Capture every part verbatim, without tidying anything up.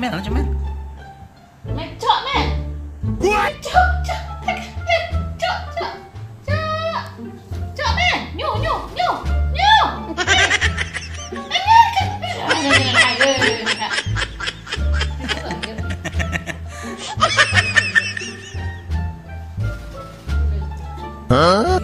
man, lanjut man. Cok man. What? Cok, cok, cok, cok, cok, cok man. Nyu, nyu, nyu, nyu. Huh?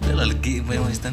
Dia lah lagi memang Istan.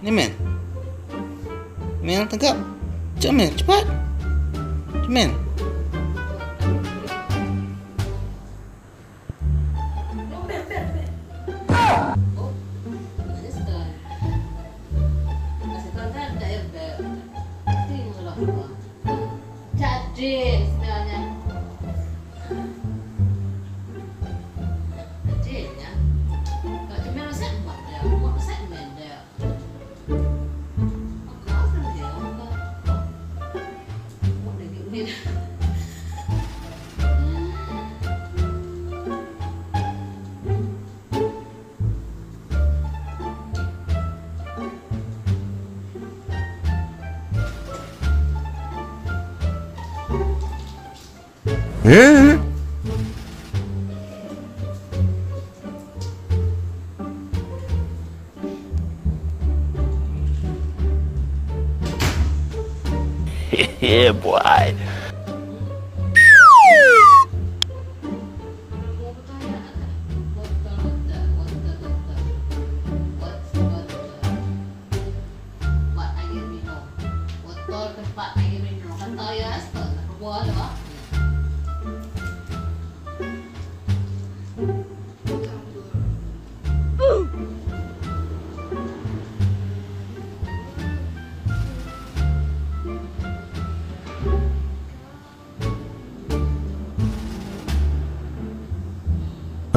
Ni men, men tangkap, cepat men, cepat, cepat men. Yeah. Yeah, boy.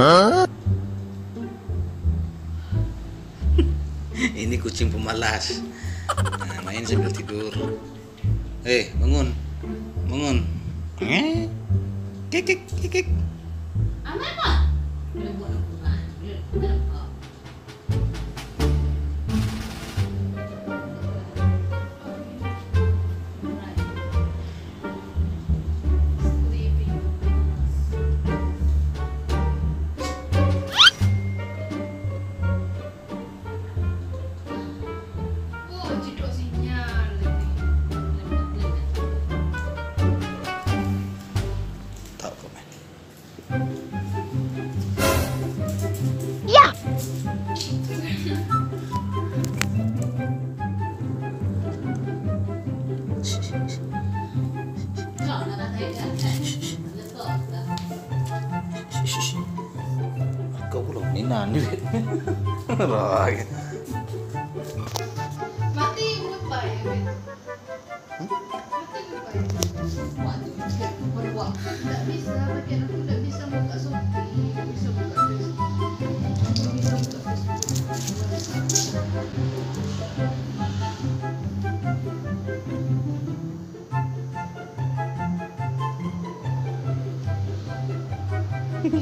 Huh? Ini kucing pemalas. Nah, main sambil tidur. Eh, hey, bangun. Bangun. Eh? Kek kek kek kek. Apa? Right. Mati lupa ya, Ben. Mati lupa ya. Waktu kita berbuat, tak bisa, makin aku tak bisa buka sopi, bisa buka Facebook, bisa buka Facebook.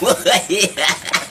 What?